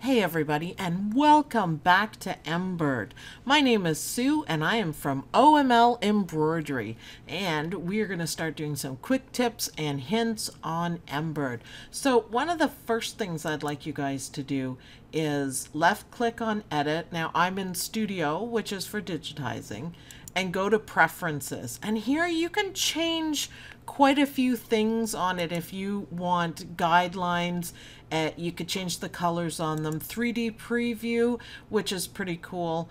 Hey everybody, and welcome back to Embird. My name is Sue and I am from OML Embroidery, and we're going to start doing some quick tips and hints on Embird. So one of the first things I'd like you guys to do is left click on edit. Now I'm in Studio, which is for digitizing, and go to preferences, and here you can change quite a few things on it. If you want guidelines, you could change the colors on them. 3D preview, which is pretty cool.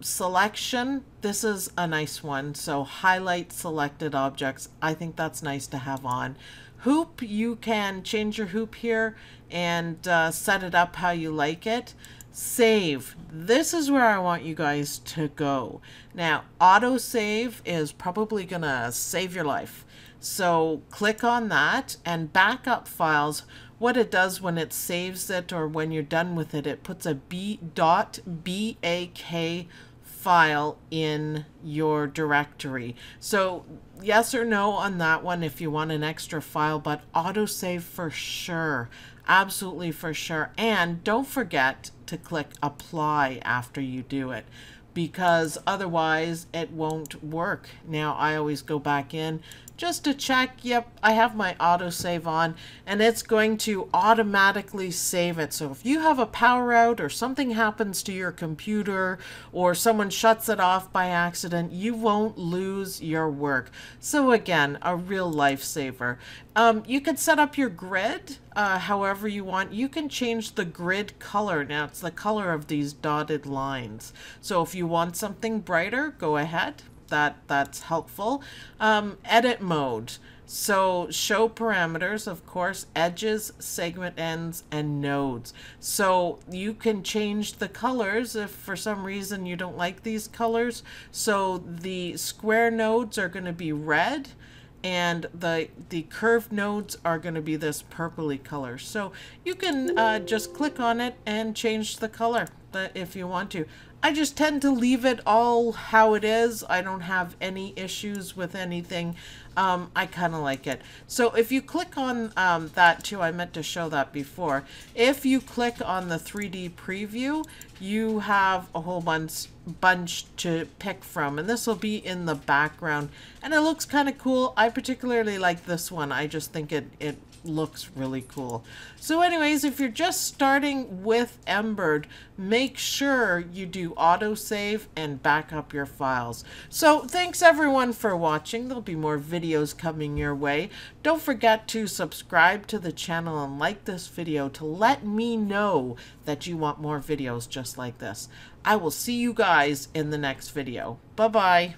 Selection, this is a nice one. So highlight selected objects. I think that's nice to have on. Hoop, you can change your hoop here and set it up how you like it. Save, this is where I want you guys to go. Now auto save is probably gonna save your life, so click on that and backup files. What it does when it saves it, or when you're done with it, it puts a .bak file in your directory. So yes or no on that one if you want an extra file, but auto save for sure, absolutely for sure. And don't forget to click apply after you do it, because otherwise it won't work. Now I always go back in just to check. Yep, I have my autosave on, and it's going to automatically save it. So if you have a power out or something happens to your computer or someone shuts it off by accident, you won't lose your work. So again, a real lifesaver. You could set up your grid however you want. You can change the grid color. Now it's the color of these dotted lines. So if you want something brighter, go ahead. That's helpful. Edit mode, so show parameters, of course, edges, segment ends, and nodes. So you can change the colors if for some reason you don't like these colors. So the square nodes are going to be red, and the curved nodes are going to be this purpley color. So you can just click on it and change the color if you want to. I just tend to leave it all how it is. I don't have any issues with anything. I kind of like it. So if you click on that too, I meant to show that before. If you click on the 3D preview, you have a whole bunch to pick from, and this will be in the background, and it looks kind of cool. I particularly like this one. I just think it looks really cool. So anyways, if you're just starting with Embird, make sure you do autosave and back up your files. So thanks everyone for watching. There'll be more videos coming your way. Don't forget to subscribe to the channel and like this video to let me know that you want more videos just like this. I will see you guys in the next video. Bye-bye.